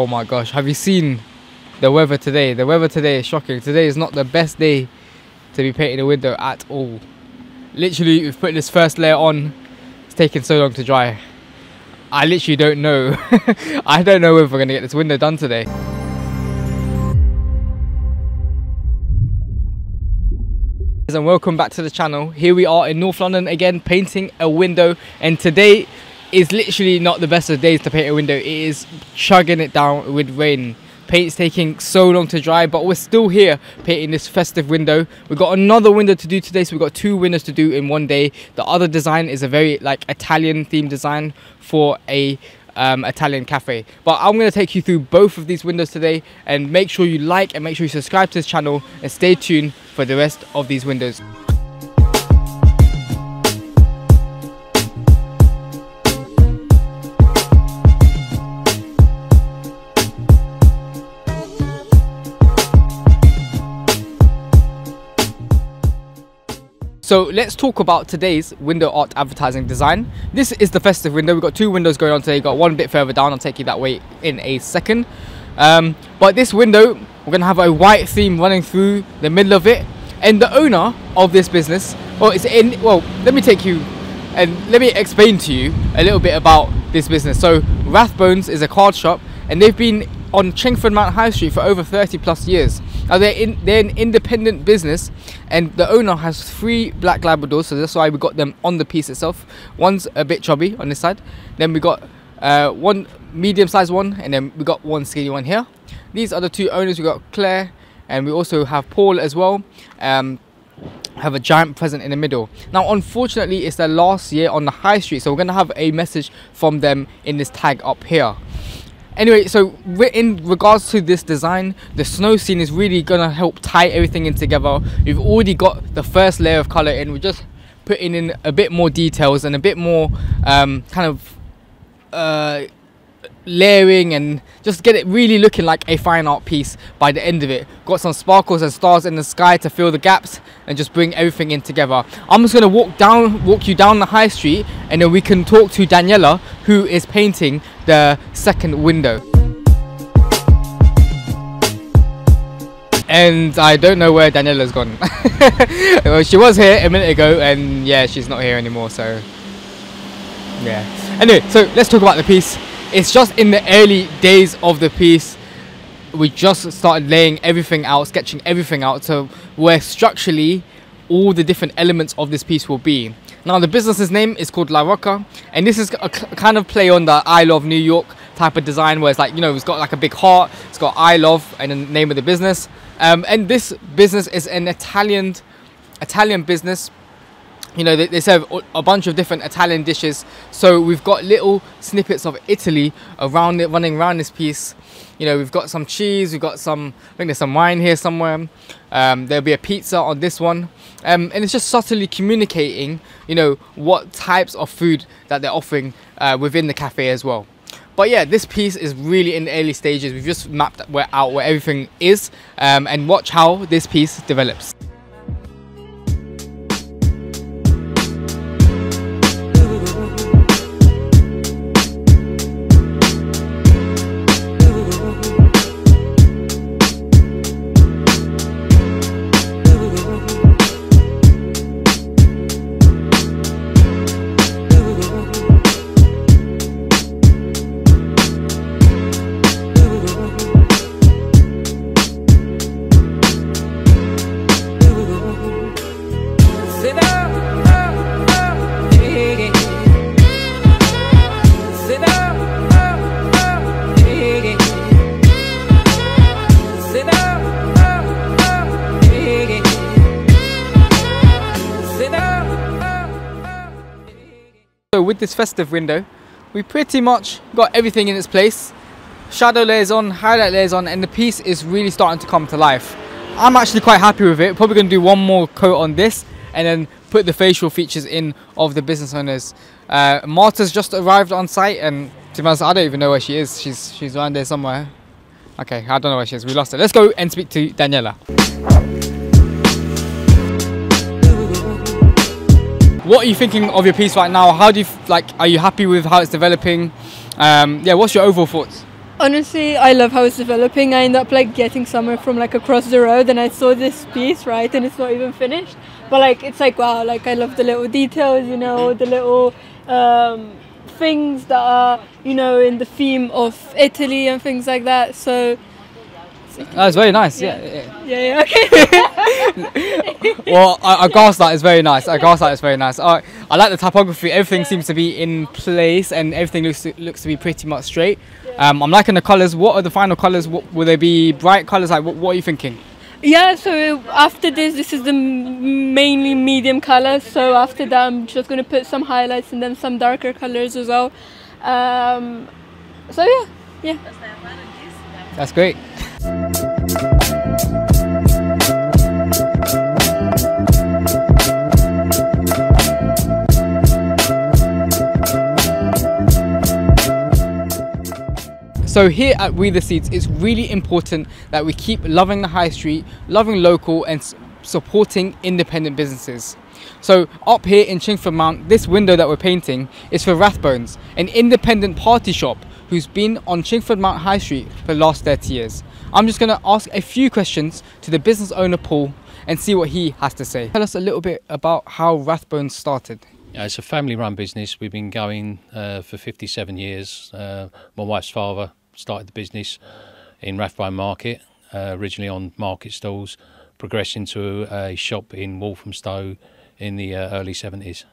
Oh my gosh, have you seen the weather today? The weather today is shocking. Today is not the best day to be painting a window at all. Literally, we've put this first layer on, it's taking so long to dry. I literally don't know. I don't know if we're going to get this window done today. And welcome back to the channel. Here we are in North London again, painting a window, and today is literally not the best of days to paint a window. It is chugging it down with rain. Paint's taking so long to dry, but we're still here painting this festive window. We've got another window to do today, so we've got two windows to do in one day. The other design is a very like Italian themed design for a Italian cafe, but I'm going to take you through both of these windows today, and make sure you like and make sure you subscribe to this channel and stay tuned for the rest of these windows. So let's talk about today's window art advertising design. This is the festive window. We've got two windows going on today. We've got one bit further down. I'll take you that way in a second. But this window, we're going to have a white theme running through the middle of it. And the owner of this business, let me explain to you a little bit about this business. So Rathbones is a card shop, and they've been on Chingford Mount High Street for over 30+ years. Now they're an independent business, and the owner has 3 black Labradors, so that's why we got them on the piece itself. One's a bit chubby on this side, then we got one medium-sized one, and then we got one skinny one here. These are the 2 owners. We got Claire, and we also have Paul as well. Have a giant present in the middle. Now unfortunately it's their last year on the high street, so we're going to have a message from them in this tag up here. Anyway, so in regards to this design, the snow scene is really gonna help tie everything in together. We've already got the first layer of colour in. We're just putting in a bit more details and a bit more layering, and just get it really looking like a fine art piece by the end of it. Got some sparkles and stars in the sky to fill the gaps and just bring everything in together. I'm just gonna walk you down the high street, and then we can talk to Daniela, who is painting the second window. And I don't know where Daniela's gone. Well, she was here a minute ago, and yeah, she's not here anymore, so yeah. Anyway, so let's talk about the piece. It's just in the early days of the piece. We just started laying everything out, sketching everything out, so where structurally all the different elements of this piece will be. Now the business's name is called La Rocca, and this is a kind of play on the I Love New York type of design, where it's like, you know, it's got like a big heart, it's got I Love and the name of the business. And this business is an Italian business. You know, they serve a bunch of different Italian dishes, so we've got little snippets of Italy around it, running around this piece. You know, we've got some cheese, we've got some, I think there's some wine here somewhere. There'll be a pizza on this one, and it's just subtly communicating, you know, what types of food that they're offering within the cafe as well. But yeah, this piece is really in the early stages. We've just mapped out where everything is, and watch how this piece develops. So with this festive window, we pretty much got everything in its place. Shadow layers on, highlight layers on, and the piece is really starting to come to life. I'm actually quite happy with it. Probably going to do one more coat on this, and then put the facial features in of the business owners. Marta's just arrived on site, and to be honest, I don't even know where she is. She's around there somewhere. Okay, I don't know where she is. We lost her. Let's go and speak to Daniela. What are you thinking of your piece right now? How do you, like, are you happy with how it's developing? Yeah, what's your overall thoughts? Honestly, I love how it's developing. I end up like getting somewhere from like across the road, and I saw this piece, right, and it's not even finished. But like, it's like, wow, like I love the little details, you know, the little things that are, you know, in the theme of Italy and things like that. So it's very nice. Yeah. Okay. Well, I guess that is very nice. I like the typography. Everything seems to be in place, and everything looks to be pretty much straight. Yeah. I'm liking the colors. What are the final colors? Will they be bright colors? Like, what are you thinking? Yeah. So after this is the mainly medium colors. So after that, I'm just gonna put some highlights and then some darker colors as well. So yeah. That's great. So here at We The Seeds, it's really important that we keep loving the high street, loving local, and supporting independent businesses. So up here in Chingford Mount, this window that we're painting is for Rathbones, an independent party shop who's been on Chingford Mount High Street for the last 30 years. I'm just going to ask a few questions to the business owner, Paul, and see what he has to say. Tell us a little bit about how Rathbones started. Yeah, it's a family-run business. We've been going for 57 years. My wife's father started the business in Rathbone Market, originally on market stalls, progressed into a shop in Walthamstow in the early 70s.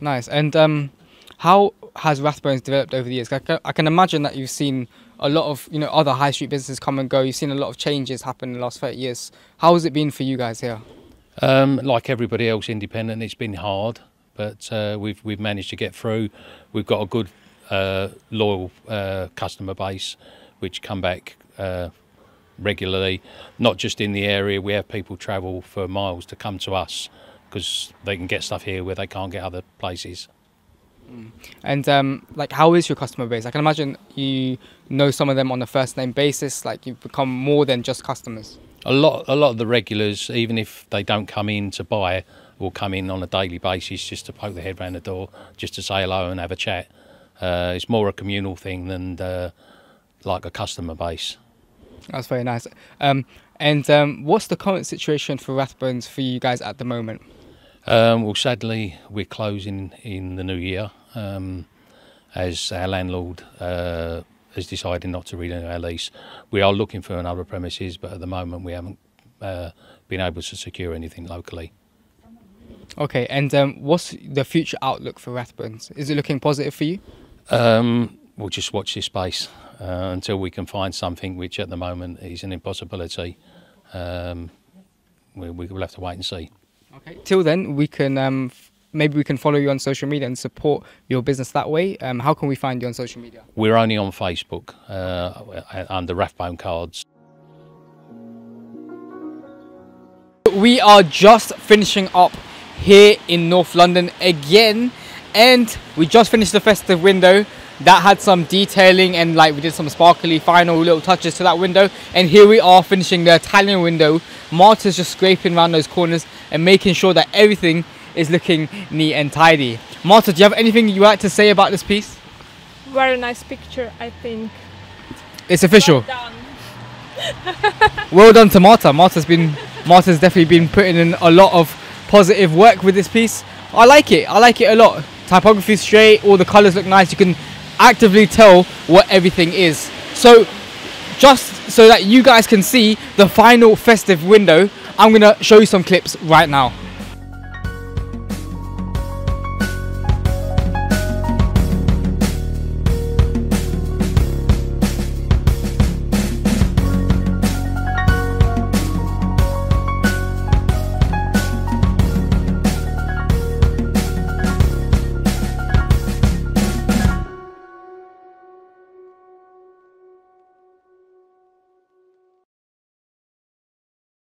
Nice. And how has Rathbones developed over the years? I can imagine that you've seen a lot of, you know, other high street businesses come and go. You've seen a lot of changes happen in the last 30 years. How has it been for you guys here? Like everybody else independent, it's been hard, but we've managed to get through. We've got a good loyal customer base which come back regularly, not just in the area. We have people travel for miles to come to us because they can get stuff here where they can't get other places. And like, how is your customer base? I can imagine you know some of them on a first name basis. Like, you've become more than just customers. A lot of the regulars, even if they don't come in to buy, will come in on a daily basis just to poke their head around the door, just to say hello and have a chat. It's more a communal thing than like a customer base. That's very nice. What's the current situation for Rathbones for you guys at the moment? Well, sadly, we're closing in the new year as our landlord has decided not to renew our lease. We are looking for another premises, but at the moment we haven't been able to secure anything locally. Okay, and what's the future outlook for Rathbones? Is it looking positive for you? We'll just watch this space until we can find something, which at the moment is an impossibility. We'll have to wait and see. Okay. Till then, we can maybe we can follow you on social media and support your business that way. How can we find you on social media? We're only on Facebook under Rathbone Cards. We are just finishing up here in North London again, and we just finished the festive window that had some detailing, and like we did some sparkly final little touches to that window. And here we are finishing the Italian window. Marta's just scraping around those corners and making sure that everything is looking neat and tidy. Marta, do you have anything you like to say about this piece? Very nice picture, I think. It's official. Well done, well done to Marta. Marta's definitely been putting in a lot of positive work with this piece. I like it a lot. Typography is straight, all the colours look nice. You can actively tell what everything is. So just so that you guys can see the final festive window, I'm gonna show you some clips right now.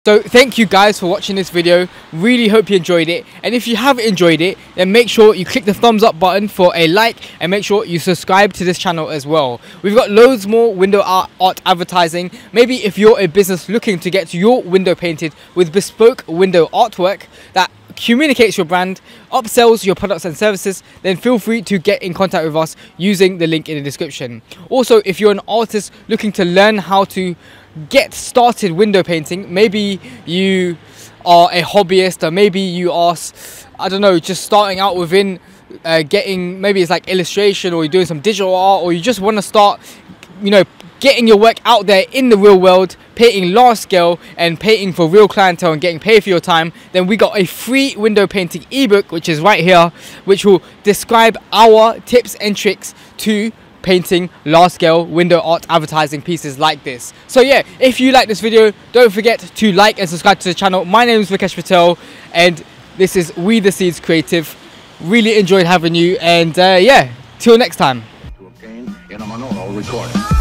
So thank you guys for watching this video. Really hope you enjoyed it, and if you have enjoyed it, then make sure you click the thumbs up button for a like, and make sure you subscribe to this channel as well. We've got loads more window art advertising. Maybe if you're a business looking to get your window painted with bespoke window artwork that communicates your brand, upsells your products and services, then feel free to get in contact with us using the link in the description. Also, if you're an artist looking to learn how to get started window painting, maybe you are a hobbyist, or maybe you are, I don't know, just starting out within getting, maybe it's like illustration, or you're doing some digital art, or you just want to start, you know, getting your work out there in the real world, painting large scale and painting for real clientele and getting paid for your time, then we got a free window painting ebook, which is right here, which will describe our tips and tricks to painting large scale window art advertising pieces like this. So yeah, if you like this video, don't forget to like and subscribe to the channel. My name is Rikesh Patel and this is We The Seeds Creative. Really enjoyed having you, and yeah, till next time. To obtain in a monaural recording.